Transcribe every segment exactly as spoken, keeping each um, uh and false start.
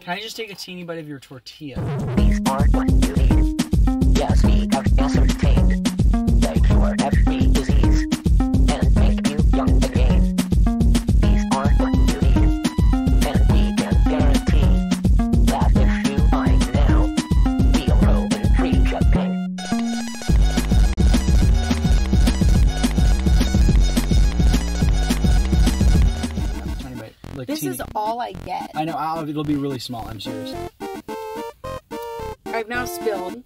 Can I just take a teeny bite of your tortilla? These are what you eat. Yes, we have ascertained that you are every disease and make you young again. These are what you eat, and we can guarantee that if you buy now, we'll roll in free shopping. Like this teeny. Is all I get. I know, I'll, it'll be really small, I'm serious. I've now spilled.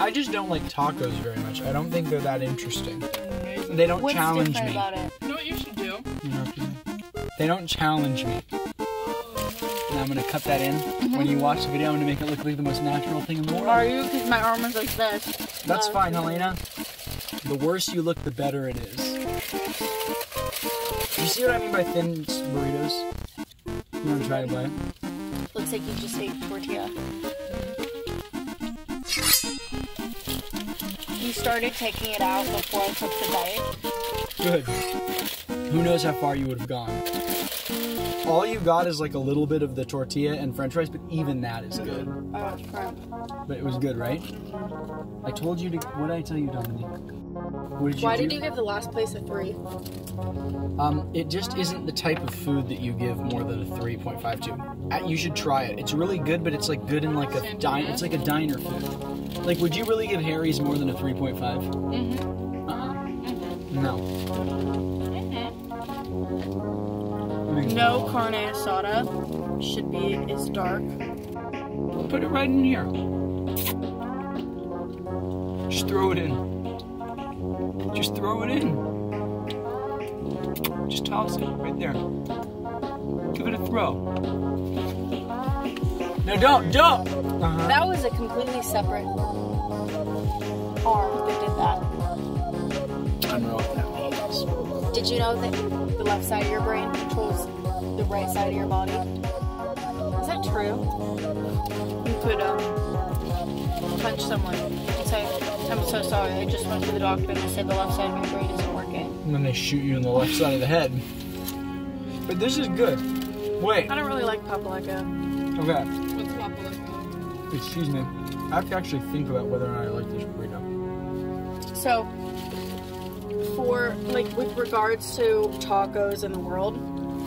I just don't like tacos very much. I don't think they're that interesting. Amazing. They don't What's challenge me. About it? You know what you should do? You know, they don't challenge me. And I'm gonna cut that in. Mm-hmm. When you watch the video, I'm gonna make it look like the most natural thing in the world. Are you? Because my arm is like this. That's um, fine, Helena. The worse you look, the better it is. You see what I mean by thin burritos? You wanna try to play? Looks like you just ate tortilla. You started taking it out before I took the bite. Good. Who knows how far you would have gone. All you got is like a little bit of the tortilla and french fries, but even that is good. Oh, it's crap. But it was good, right? I told you to... What did I tell you, Dominique? What did you Why do? did you give the last place a three? Um, it just isn't the type of food that you give more than a three point five two. You should try it. It's really good, but it's like good in like a diner. It's like a diner food. Like, would you really give Harry's more than a three point five? Mm-hmm. Uh-huh. Mm-hmm. No. Mm-hmm. No carne asada should be as dark. Put it right in here. Just throw it in. Just throw it in. Just toss it right there. Give it a throw. No, don't, don't! Uh-huh. That was a completely separate arm that did that. I don't know what that means. Did you know that the left side of your brain controls the right side of your body? Is that true? You could um, punch someone and say, I'm so sorry, I just went to the doctor and they said the left side of your brain isn't working. And then they shoot you in the left side of the head. But this is good. Wait. I don't really like Papaleka. Okay. What's Papaleka? Excuse me. I have to actually think about whether or not I like this burrito. So, for, like, with regards to tacos in the world,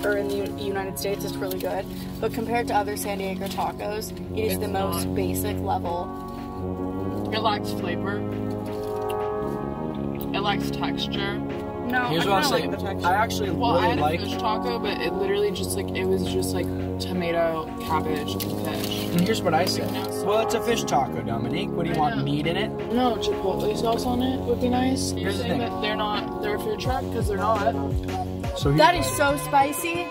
or in the United States, it's really good. But compared to other San Diego tacos, it is it's the most not. basic level. It lacks flavor. It lacks texture. No, Here's I what I'll like say. I actually well, really I had a like fish taco, but it literally just like it was just like tomato, cabbage, and fish. And here's what I said. Well, it's a fish taco, Dominique. What do you I want? Know. Meat in it? No, chipotle sauce on it would be nice. Here's the thing. That they're not. They're a food truck because they're not. So that is so spicy.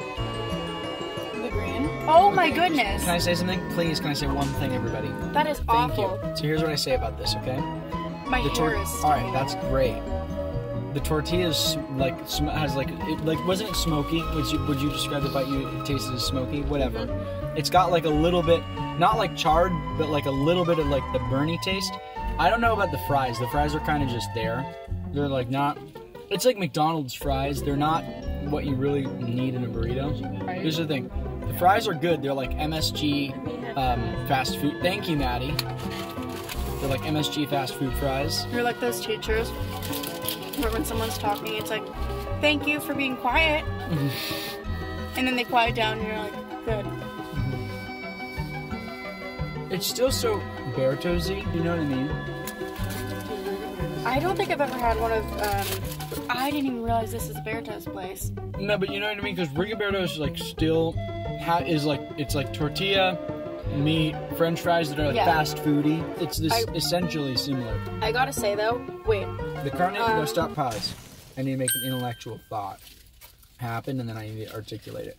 The green. Oh my goodness. Can I say something? Please, can I say one thing, everybody? That is Thank awful. You. So here's what I say about this, okay? My the hair is. All right, that's great. The tortilla's like has like it, like wasn't it smoky? Would you would you describe it by you? It tasted as smoky, whatever. It's got like a little bit, not like charred, but like a little bit of like the burny taste. I don't know about the fries. The fries are kind of just there. They're like not. It's like McDonald's fries. They're not what you really need in a burrito. Here's the thing. The fries are good. They're like M S G um, fast food. Thank you, Maddie. They're like M S G fast food fries. You're like those teachers. But when someone's talking, it's like, thank you for being quiet. And then they quiet down and you're like, good. It's still so Bertozzi, you know what I mean? I don't think I've ever had one of, um, I didn't even realize this is a Berto's place. No, but you know what I mean? Because Rigoberto is like still, ha is like, it's like tortilla, meat, french fries that are like yeah. fast foody. It's this I, essentially similar. I gotta say though, wait. The carne, um, no, stop, pause. I need to make an intellectual thought happen, and then I need to articulate it.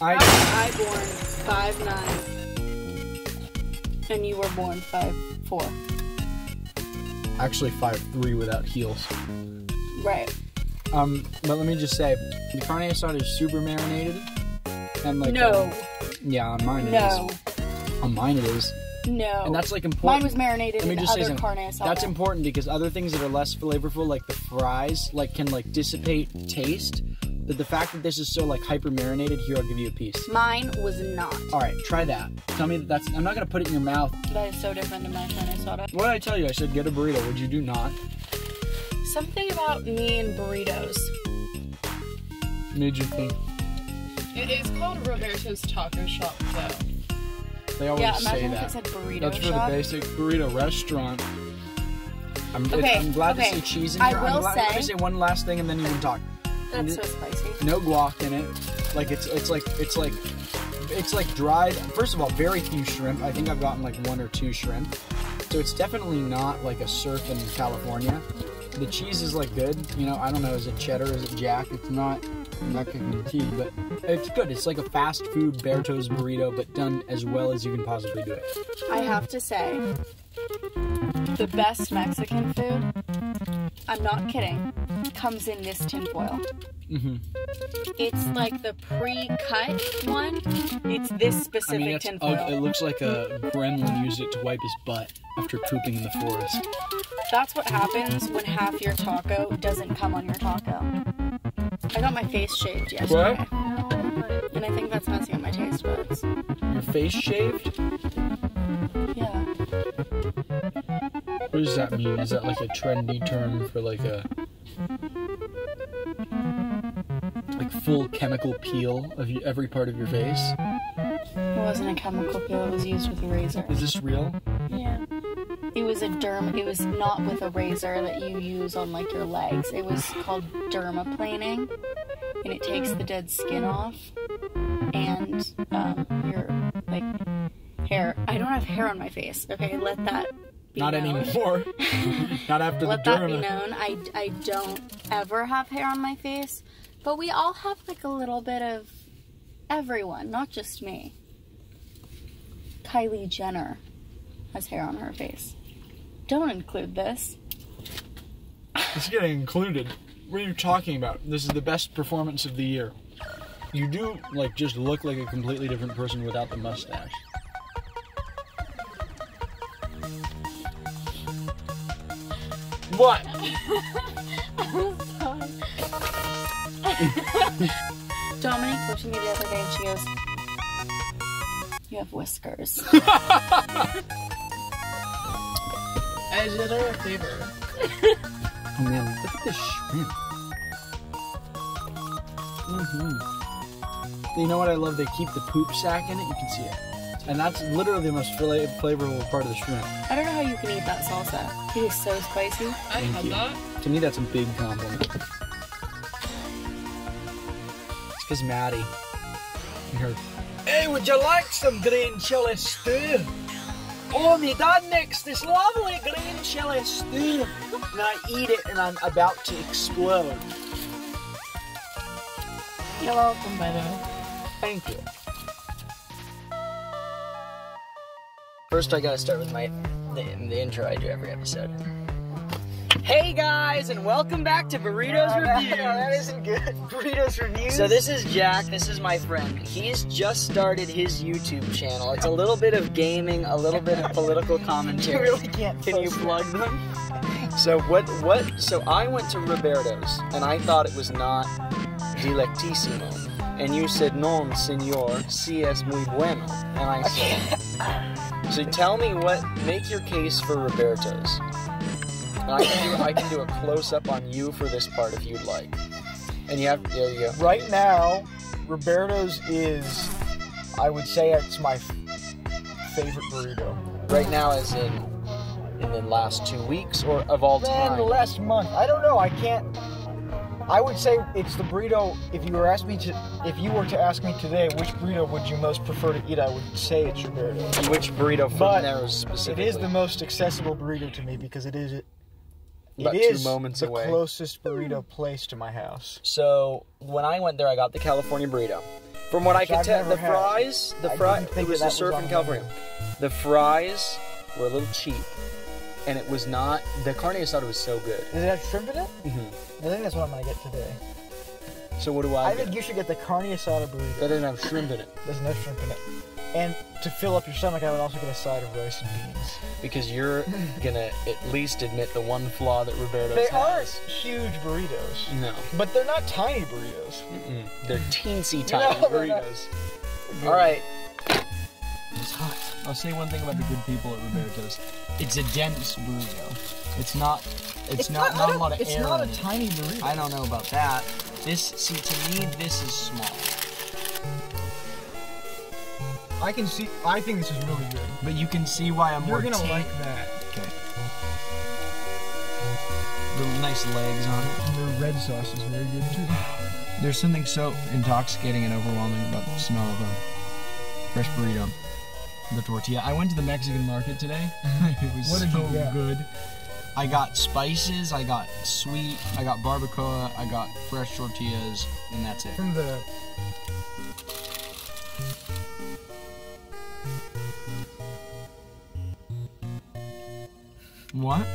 I I born five nine, and you were born five four. Actually, five three without heels. Right. Um, but let me just say, the carne asada is super marinated, and like no. Um, yeah, on mine no. it is. On mine it is. No. And that's like important. Mine was marinated in other carne asada. That's important because other things that are less flavorful, like the fries, like can like dissipate taste. But the fact that this is so like hyper marinated, here, I'll give you a piece. Mine was not. All right, try that. Tell me that that's, I'm not gonna put it in your mouth. That is so different than my carne asada. What did I tell you? I said get a burrito, would you do not? Something about me and burritos. Made you think. It is called Roberto's Taco Shop though. They always yeah, say that. If it said burrito That's shop. For the basic burrito restaurant. I'm, okay, I'm glad okay. to see cheese in here. I will I'm glad, say. Let me say one last thing, and then you can talk. That's it, so spicy. No guac in it. Like it's it's like it's like it's like dried. First of all, very few shrimp. I think I've gotten like one or two shrimp. So it's definitely not like a surf in California. The cheese is like good. You know, I don't know. Is it cheddar? Is it Jack? It's not. I'm not kicking the tea, but it's good. It's like a fast food Berto's burrito, but done as well as you can possibly do it. I have to say, the best Mexican food, I'm not kidding, comes in this tinfoil. Mm-hmm. It's like the pre-cut one. It's this specific I mean, tinfoil. Ugly. It looks like a gremlin used it to wipe his butt after pooping in the forest. That's what happens when half your taco doesn't come on your taco. I got my face shaved yesterday. What? And I think that's messing up my taste buds. Your face shaved? Yeah. What does that mean? Is that like a trendy term for like a... like full chemical peel of every part of your face? It wasn't a chemical peel, it was used with a razor. Is this real? Yeah. It was a derm, it was not with a razor that you use on like your legs. It was called dermaplaning, and it takes the dead skin off and um, your like hair. I don't have hair on my face, okay? Let that be known. Not anymore. Not after the derma. Let that be known. I, I don't ever have hair on my face, but we all have like a little bit of everyone, not just me. Kylie Jenner has hair on her face. Don't include this. It's getting included. What are you talking about? This is the best performance of the year. You do, like, just look like a completely different person without the mustache. What? I'm sorry. Dominique looked at me the other day and she goes, "You have whiskers." I did her a favor. Oh man, look at this shrimp. Mm-hmm. You know what I love? They keep the poop sack in it, you can see it. And that's literally the most flavorful part of the shrimp. I don't know how you can eat that salsa. It is so spicy. I love that. To me, that's a big compliment. It's because Maddie. Her. Hey, would you like some green chili stew? Oh, my dad makes this lovely green chili stew. And I eat it and I'm about to explode. You're welcome, by the way. Thank you. First, I gotta start with my the, the intro I do every episode. Hey guys, and welcome back to Burritos uh, Reviews. No, that isn't good. Burritos Reviews. So this is Jack, this is my friend. He's just started his YouTube channel. It's a little bit of gaming, a little bit of political commentary. You really can't. Can you plug them? So what, what, so I went to Roberto's, and I thought it was not delectissimo. And you said, "No, señor, si es muy bueno." And I said, so tell me what, make your case for Roberto's. I can, do, I can do a close-up on you for this part if you'd like. And you have, there you go. Right now, Roberto's is, I would say it's my favorite burrito. Right now as in, in the last two weeks or of all time? And last month. I don't know, I can't, I would say it's the burrito, if you were asked me to, if you were to ask me today which burrito would you most prefer to eat, I would say it's Roberto's. Which burrito from there specifically? It is the most accessible burrito to me because it is, About it two is moments the away. Closest burrito place to my house. So when I went there, I got the California burrito. From what Which I could tell, the had. fries, the fries, it was a surf in California. The fries were a little cheap, and it was not. The carne asada was so good. Does it have shrimp in it? Mm-hmm. I think that's what I'm gonna get today. So what do I? I get? think you should get the carne asada burrito. That doesn't have shrimp in it. There's no shrimp in it. And to fill up your stomach, I would also get a side of rice and beans. Because you're gonna at least admit the one flaw that Roberto's they has. They aren't huge burritos. No. But they're not tiny burritos. Mm-mm. They're teensy tiny no, burritos. All right. It's hot. I'll say one thing about the good people at Roberto's. It's a dense burrito. It's not. It's, it's not, not, not a lot of it's air. It's not a tiny burrito. I don't know about that. This, see, to me, this is small. I can see. I think this is really good. But you can see why I'm more. You're gonna like that. Okay. Little nice legs on it. And the red sauce is very good too. There's something so intoxicating and overwhelming about the smell of a fresh burrito. The tortilla. I went to the Mexican market today. It was what did so you get? Good. I got spices, I got sweet, I got barbacoa, I got fresh tortillas, and that's it. From the... What?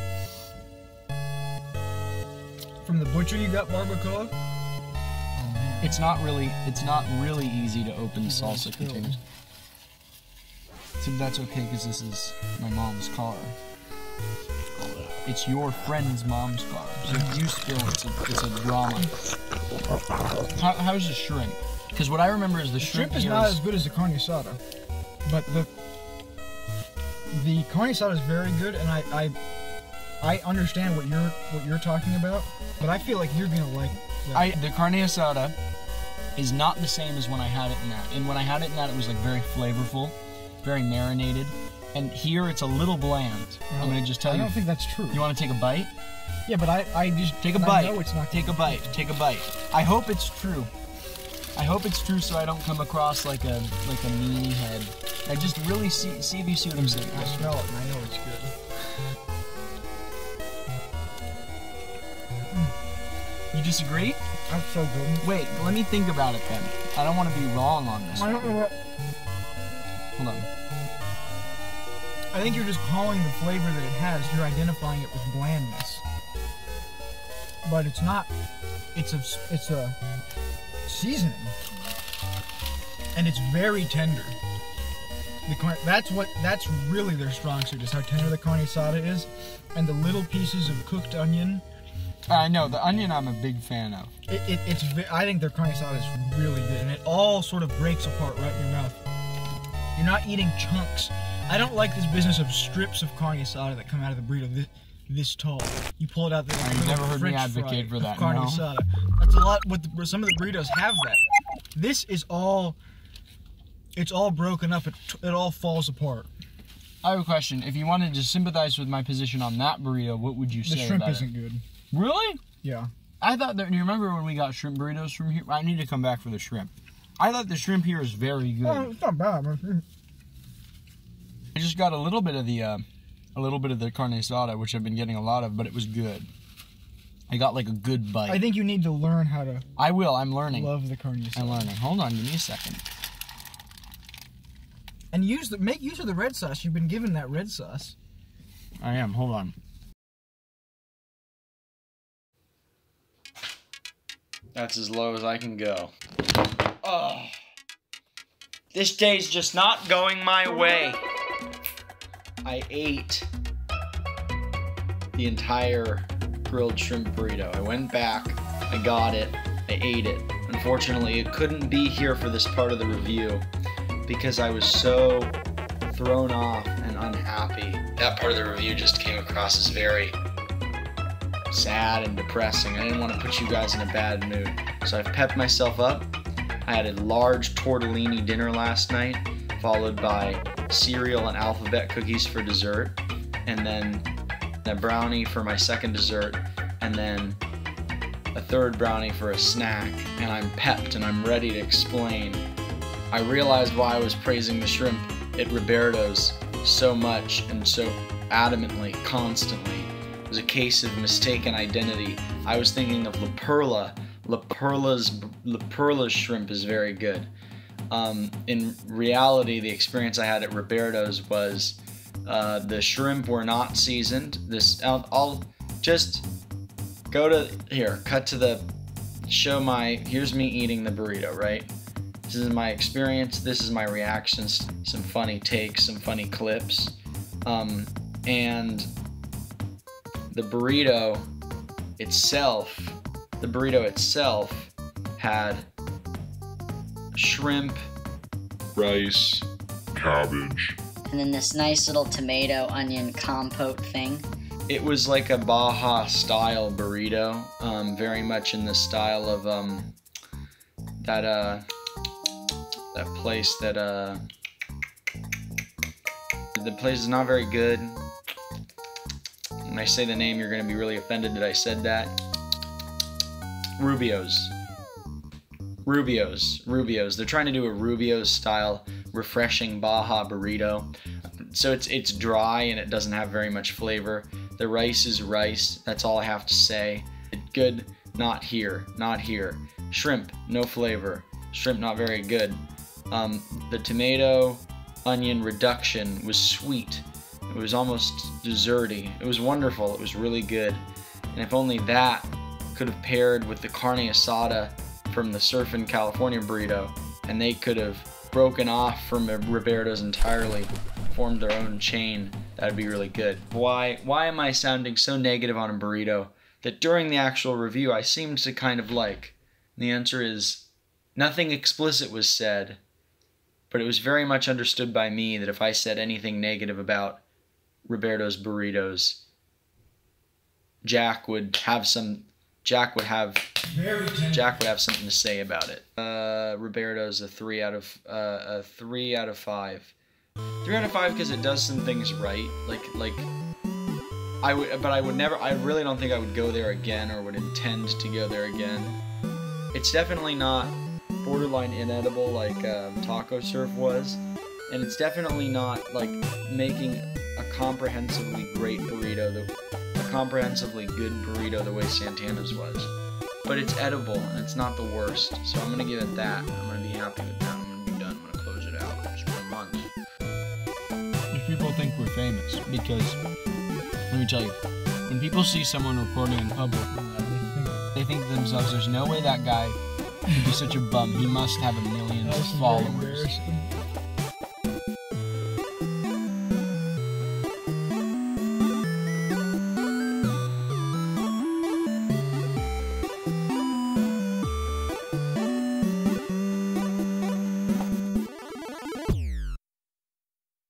From the butcher you got barbacoa? Oh, it's not really, it's not really easy to open the salsa containers. See, that's okay because this is my mom's car. It's your friend's mom's car. So if you spill, it's a, it's a drama. How, how's the shrimp? Because what I remember is the, the shrimp, shrimp is not is... as good as the carne asada, but the the carne asada is very good, and I, I I understand what you're what you're talking about, but I feel like you're gonna like that. I the carne asada is not the same as when I had it in that. And when I had it in that, it was like very flavorful. Very marinated, and here it's a little bland. No, I'm gonna just tell I you. I don't think that's true. You want to take a bite? Yeah, but I, I just take a bite. I know it's not. Take a bite. Take a bite. I hope it's true. I hope it's true, so I don't come across like a like a meanie head. I just really see see if you see what I'm saying. I smell it, and I know it's good. You disagree? That's so good. Wait, let me think about it then. I don't want to be wrong on this. I don't know what. Hold on. I think you're just calling the flavor that it has, you're identifying it with blandness. But it's not, it's a, it's a seasoning. And it's very tender. The carne, that's what, that's really their strong suit, is how tender the carne asada is, and the little pieces of cooked onion. I uh, know, the onion I'm a big fan of. It, it, it's, I think their carne asada is really good, and it all sort of breaks apart right in your mouth. You're not eating chunks. I don't like this business of strips of carne asada that come out of the burrito this, this tall. You pull it out there. I've never heard me advocate for that. Carne no. asada. That's a lot. What the, some of the burritos have that. This is all. It's all broken up. It it all falls apart. I have a question. If you wanted to sympathize with my position on that burrito, what would you say? The shrimp about isn't it? Good. Really? Yeah. I thought that. You remember when we got shrimp burritos from here? I need to come back for the shrimp. I thought the shrimp here is very good. Oh, it's not bad, man. I just got a little bit of the, uh, a little bit of the carne asada, which I've been getting a lot of, but it was good. I got like a good bite. I think you need to learn how to. I will. I'm learning. Love the carne asada. I'm learning. Hold on, give me a second. And use the make use of the red sauce. You've been given that red sauce. I am. Hold on. That's as low as I can go. Oh, this day's just not going my way. I ate the entire grilled shrimp burrito. I went back, I got it, I ate it. Unfortunately, it couldn't be here for this part of the review because I was so thrown off and unhappy. That part of the review just came across as very sad and depressing. I didn't want to put you guys in a bad mood, so I've pepped myself up. I had a large tortellini dinner last night, followed by cereal and alphabet cookies for dessert, and then a brownie for my second dessert, and then a third brownie for a snack, and I'm pepped and I'm ready to explain. I realized why I was praising the shrimp at Roberto's so much and so adamantly, constantly. It was a case of mistaken identity. I was thinking of La Perla. La Perla's, La Perla's shrimp is very good. Um, in reality, the experience I had at Roberto's was uh, the shrimp were not seasoned. This I'll, I'll just go to here, cut to the show my, here's me eating the burrito, right? This is my experience. This is my reactions, some funny takes, some funny clips. Um, and the burrito itself, the burrito itself had shrimp, rice, cabbage, and then this nice little tomato onion compote thing. It was like a Baja style burrito, um, very much in the style of um, that uh, that place that uh, the place is not very good. When I say the name, you're gonna be really offended that I said that. Rubio's. Rubio's, Rubio's. They're trying to do a Rubio's style refreshing Baja burrito. So it's it's dry and it doesn't have very much flavor. The rice is rice, that's all I have to say. Good, not here, not here. Shrimp, no flavor. Shrimp, not very good. Um, the tomato onion reduction was sweet. It was almost desserty. It was wonderful, it was really good. And if only that could have paired with the carne asada from the Surf and California burrito, and they could have broken off from Roberto's entirely, formed their own chain. That'd be really good. Why, why am I sounding so negative on a burrito that during the actual review I seemed to kind of like? The answer is nothing explicit was said, but it was very much understood by me that if I said anything negative about Roberto's burritos, Jack would have some Jack would have Jack would have something to say about it. Uh, Roberto's a three out of uh, a three out of five. Three out of five because it does some things right. Like like I would, but I would never. I really don't think I would go there again or would intend to go there again. It's definitely not borderline inedible like um, Taco Surf was, and it's definitely not like making a comprehensively great burrito. That, comprehensively good burrito the way Santana's was. But it's edible and it's not the worst. So I'm gonna give it that. I'm gonna be happy with that. I'm gonna be done. I'm gonna close it out. Just for a month. If people think we're famous, because let me tell you, when people see someone recording in public, they think to themselves, there's no way that guy could be such a bum. He must have a million followers.